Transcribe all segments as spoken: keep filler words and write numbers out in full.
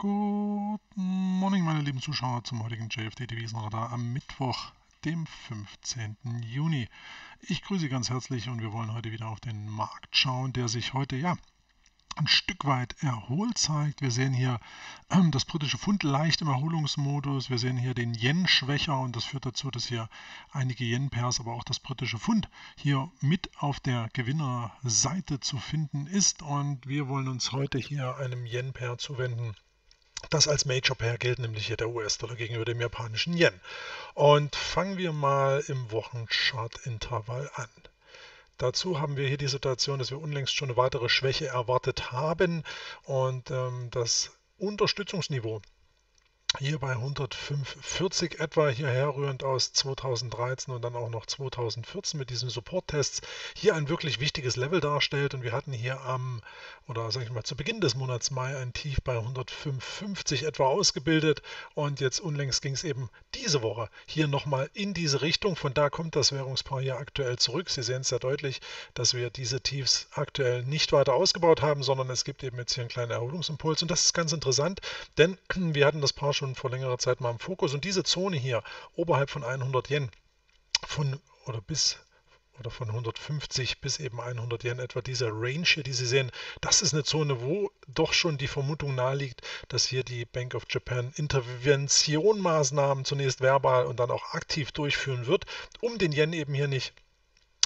Guten Morgen, meine lieben Zuschauer, zum heutigen J F D-Devisenradar am Mittwoch, dem fünfzehnten Juni. Ich grüße Sie ganz herzlich und wir wollen heute wieder auf den Markt schauen, der sich heute ja ein Stück weit erholt zeigt. Wir sehen hier ähm, das britische Pfund leicht im Erholungsmodus. Wir sehen hier den Yen schwächer und das führt dazu, dass hier einige Yen-Pairs, aber auch das britische Pfund hier mit auf der Gewinnerseite zu finden ist. Und wir wollen uns heute hier einem Yen-Pair zuwenden. Das als Major Pair gilt, nämlich hier der U S-Dollar gegenüber dem japanischen Yen. Und fangen wir mal im Wochenchart-Intervall an. Dazu haben wir hier die Situation, dass wir unlängst schon eine weitere Schwäche erwartet haben und ähm, das Unterstützungsniveau hier bei hundertfünf Komma vierzig etwa, hier herrührend aus zweitausenddreizehn und dann auch noch zweitausendvierzehn mit diesen Support-Tests, hier ein wirklich wichtiges Level darstellt. Und wir hatten hier am, oder sage ich mal zu Beginn des Monats Mai, ein Tief bei hundertfünf Komma fünfzig etwa ausgebildet und jetzt unlängst ging es eben diese Woche hier nochmal in diese Richtung. Von da kommt das Währungspaar hier aktuell zurück. Sie sehen es sehr deutlich, dass wir diese Tiefs aktuell nicht weiter ausgebaut haben, sondern es gibt eben jetzt hier einen kleinen Erholungsimpuls und das ist ganz interessant, denn wir hatten das Paar schon schon vor längerer Zeit mal im Fokus und diese Zone hier oberhalb von hundert Yen von oder bis oder von hundertfünfzig bis eben hundert Yen etwa, diese Range hier, die Sie sehen, das ist eine Zone, wo doch schon die Vermutung naheliegt, dass hier die Bank of Japan Interventionmaßnahmen zunächst verbal und dann auch aktiv durchführen wird, um den Yen eben hier nicht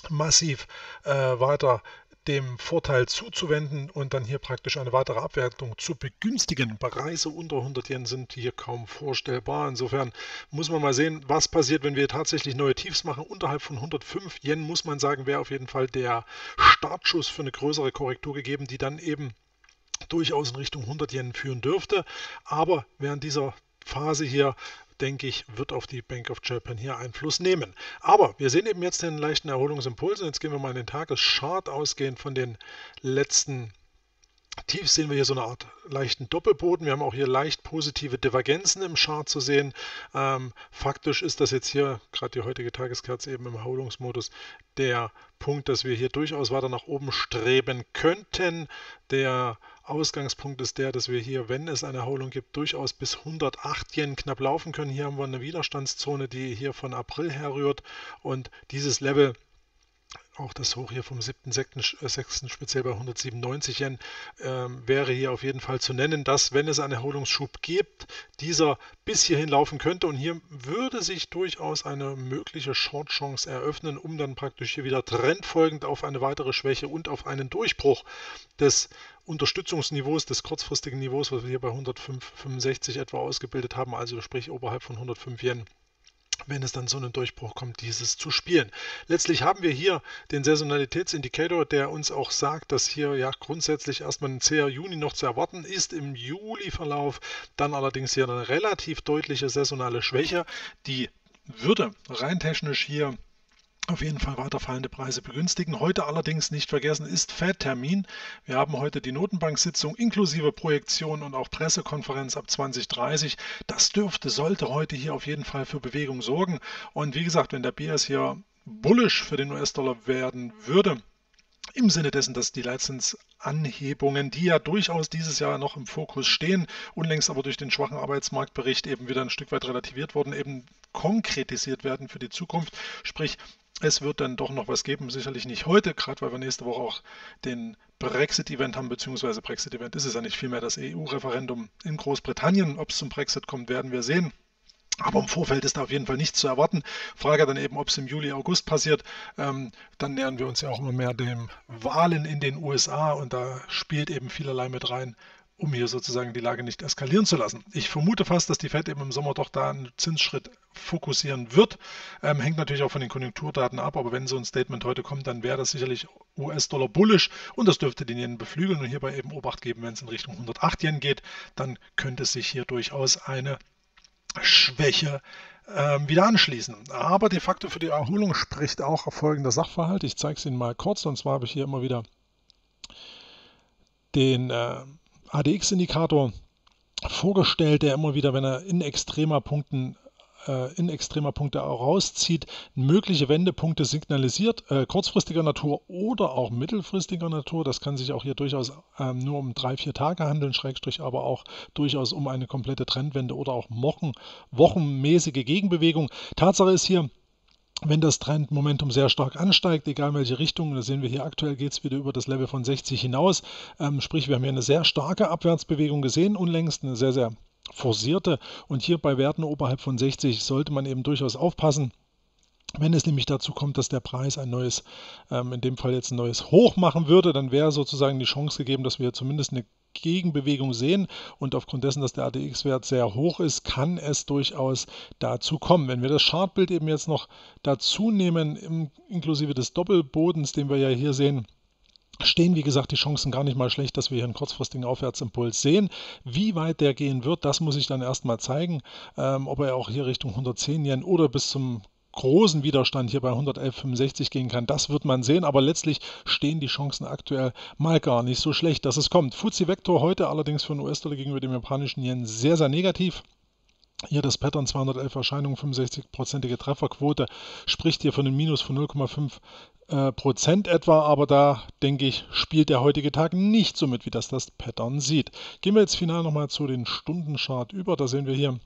massiv äh, weiter dem Vorteil zuzuwenden und dann hier praktisch eine weitere Abwertung zu begünstigen. Preise unter hundert Yen sind hier kaum vorstellbar. Insofern muss man mal sehen, was passiert, wenn wir tatsächlich neue Tiefs machen. Unterhalb von hundertfünf Yen, muss man sagen, wäre auf jeden Fall der Startschuss für eine größere Korrektur gegeben, die dann eben durchaus in Richtung hundert Yen führen dürfte. Aber während dieser Phase hier, denke ich, wird auf die Bank of Japan hier Einfluss nehmen. Aber wir sehen eben jetzt den leichten Erholungsimpuls und jetzt gehen wir mal in den Tageschart. Ausgehend von den letzten Tiefs sehen wir hier so eine Art leichten Doppelboden. Wir haben auch hier leicht positive Divergenzen im Chart zu sehen. Ähm, faktisch ist das jetzt hier, gerade die heutige Tageskerze eben im Erholungsmodus, der Punkt, dass wir hier durchaus weiter nach oben streben könnten. Der Ausgangspunkt ist der, dass wir hier, wenn es eine Erholung gibt, durchaus bis hundertacht Yen knapp laufen können. Hier haben wir eine Widerstandszone, die hier von April herrührt und dieses Level, auch das Hoch hier vom siebten sechsten speziell bei hundertsiebenundneunzig Yen, äh, wäre hier auf jeden Fall zu nennen, dass, wenn es einen Erholungsschub gibt, dieser bis hierhin laufen könnte und hier würde sich durchaus eine mögliche Short-Chance eröffnen, um dann praktisch hier wieder trendfolgend auf eine weitere Schwäche und auf einen Durchbruch des Unterstützungsniveaus, des kurzfristigen Niveaus, was wir hier bei hundertfünf Komma fünfundsechzig etwa ausgebildet haben, also sprich oberhalb von hundertfünf Yen, wenn es dann so einen Durchbruch kommt, dieses zu spielen. Letztlich haben wir hier den Saisonalitätsindikator, der uns auch sagt, dass hier ja grundsätzlich erstmal ein zäher Juni noch zu erwarten ist, im Juli-Verlauf dann allerdings hier eine relativ deutliche saisonale Schwäche, die würde rein technisch hier auf jeden Fall weiter fallende Preise begünstigen. Heute allerdings nicht vergessen ist Fed-Termin. Wir haben heute die Notenbank-Sitzung inklusive Projektion und auch Pressekonferenz ab zwanzig Uhr dreißig. Das dürfte, sollte heute hier auf jeden Fall für Bewegung sorgen. Und wie gesagt, wenn der B S hier bullisch für den U S-Dollar werden würde, im Sinne dessen, dass die Leitzinsanhebungen, die ja durchaus dieses Jahr noch im Fokus stehen, unlängst aber durch den schwachen Arbeitsmarktbericht eben wieder ein Stück weit relativiert wurden, eben konkretisiert werden für die Zukunft. Sprich, es wird dann doch noch was geben, sicherlich nicht heute, gerade weil wir nächste Woche auch den Brexit-Event haben, beziehungsweise Brexit-Event ist es ja nicht, vielmehr das E U-Referendum in Großbritannien. Ob es zum Brexit kommt, werden wir sehen. Aber im Vorfeld ist da auf jeden Fall nichts zu erwarten. Frage dann eben, ob es im Juli, August passiert. Ähm, dann nähern wir uns ja auch immer mehr den Wahlen in den U S A und da spielt eben vielerlei mit rein, um hier sozusagen die Lage nicht eskalieren zu lassen. Ich vermute fast, dass die Fed eben im Sommer doch da einen Zinsschritt fokussieren wird. Ähm, hängt natürlich auch von den Konjunkturdaten ab, aber wenn so ein Statement heute kommt, dann wäre das sicherlich U S-Dollar bullisch und das dürfte den Yen beflügeln und hierbei eben Obacht geben, wenn es in Richtung hundertacht Yen geht, dann könnte sich hier durchaus eine Schwäche ähm, wieder anschließen. Aber de facto für die Erholung spricht auch folgender Sachverhalt. Ich zeige es Ihnen mal kurz und zwar habe ich hier immer wieder den äh, A D X-Indikator vorgestellt, der immer wieder, wenn er in extremer Punkten äh, in extremer Punkte rauszieht, mögliche Wendepunkte signalisiert, äh, kurzfristiger Natur oder auch mittelfristiger Natur. Das kann sich auch hier durchaus äh, nur um drei, vier Tage handeln, Schrägstrich, aber auch durchaus um eine komplette Trendwende oder auch Wochen, wochenmäßige Gegenbewegung. Tatsache ist hier, wenn das Trendmomentum sehr stark ansteigt, egal in welche Richtung, das sehen wir hier aktuell, geht es wieder über das Level von sechzig hinaus. Ähm, sprich, wir haben hier eine sehr starke Abwärtsbewegung gesehen, unlängst eine sehr, sehr forcierte. Und hier bei Werten oberhalb von sechzig sollte man eben durchaus aufpassen. Wenn es nämlich dazu kommt, dass der Preis ein neues, ähm, in dem Fall jetzt ein neues Hoch machen würde, dann wäre sozusagen die Chance gegeben, dass wir zumindest eine Gegenbewegung sehen, und aufgrund dessen, dass der A D X-Wert sehr hoch ist, kann es durchaus dazu kommen. Wenn wir das Chartbild eben jetzt noch dazu nehmen, im, inklusive des Doppelbodens, den wir ja hier sehen, stehen, wie gesagt, die Chancen gar nicht mal schlecht, dass wir hier einen kurzfristigen Aufwärtsimpuls sehen. Wie weit der gehen wird, das muss ich dann erstmal zeigen, ähm, ob er auch hier Richtung hundertzehn Yen oder bis zum großen Widerstand hier bei hundertelf Komma fünfundsechzig gehen kann. Das wird man sehen, aber letztlich stehen die Chancen aktuell mal gar nicht so schlecht, dass es kommt. F T S E-Vektor heute allerdings für den U S-Dollar gegenüber dem japanischen Yen sehr, sehr negativ. Hier das Pattern zweihundertelf Erscheinungen, fünfundsechzig prozentige Trefferquote, spricht hier von einem Minus von null Komma fünf Prozent etwa, aber da, denke ich, spielt der heutige Tag nicht so mit, wie das das Pattern sieht. Gehen wir jetzt final nochmal zu den Stundenchart über. Da sehen wir hier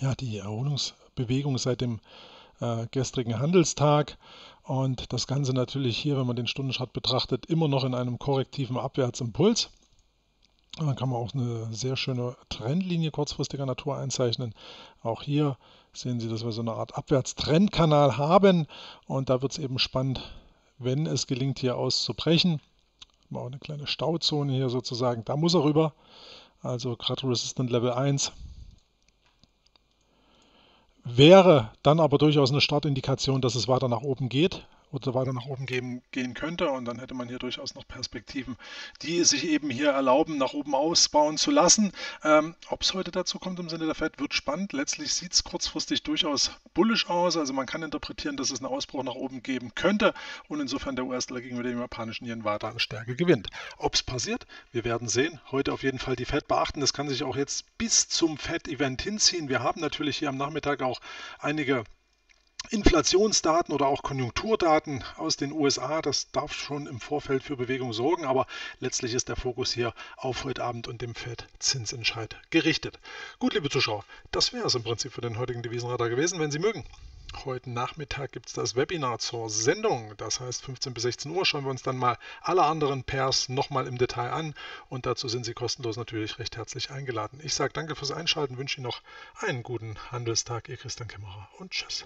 ja die Erholungsbewegung seit dem Äh, gestrigen Handelstag, und das Ganze natürlich hier, wenn man den Stundenchart betrachtet, immer noch in einem korrektiven Abwärtsimpuls. Und dann kann man auch eine sehr schöne Trendlinie kurzfristiger Natur einzeichnen. Auch hier sehen Sie, dass wir so eine Art Abwärtstrendkanal haben, und da wird es eben spannend, wenn es gelingt, hier auszubrechen. Mal eine kleine Stauzone hier sozusagen, da muss er rüber, also gerade Resistant Level eins. Wäre dann aber durchaus eine Startindikation, dass es weiter nach oben geht oder weiter nach oben gehen, gehen könnte, und dann hätte man hier durchaus noch Perspektiven, die sich eben hier erlauben, nach oben ausbauen zu lassen. Ähm, ob es heute dazu kommt im Sinne der Fed, wird spannend. Letztlich sieht es kurzfristig durchaus bullisch aus, also man kann interpretieren, dass es einen Ausbruch nach oben geben könnte und insofern der U S-Dollar gegenüber dem japanischen Yen weiter an Stärke gewinnt. Ob es passiert, wir werden sehen. Heute auf jeden Fall die Fed beachten, das kann sich auch jetzt bis zum Fed-Event hinziehen. Wir haben natürlich hier am Nachmittag auch einige Inflationsdaten oder auch Konjunkturdaten aus den U S A, das darf schon im Vorfeld für Bewegung sorgen, aber letztlich ist der Fokus hier auf heute Abend und dem Fed-Zinsentscheid gerichtet. Gut, liebe Zuschauer, das wäre es im Prinzip für den heutigen Devisenradar gewesen, wenn Sie mögen. Heute Nachmittag gibt es das Webinar zur Sendung, das heißt fünfzehn bis sechzehn Uhr schauen wir uns dann mal alle anderen Pairs nochmal im Detail an, und dazu sind Sie kostenlos natürlich recht herzlich eingeladen. Ich sage danke fürs Einschalten, wünsche Ihnen noch einen guten Handelstag, Ihr Christian Kemmerer, und tschüss.